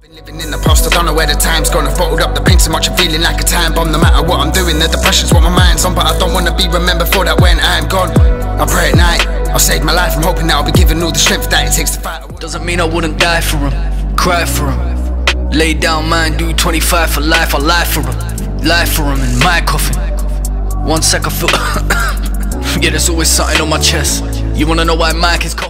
Been living in the past, I don't know where the time's gone. I've bottled up the pain so much I'm feeling like a time bomb. No matter what I'm doing, the depression's what my mind's on. But I don't want to be remembered for that when I'm gone. I pray at night, I've saved my life. I'm hoping that I'll be given all the strength that it takes to fight. Doesn't mean I wouldn't die for him, cry for him. Lay down mine, do 25 for life. I lie for him in my coffin. One sec I feel yeah, there's always something on my chest. You wanna know why Mike is coughing?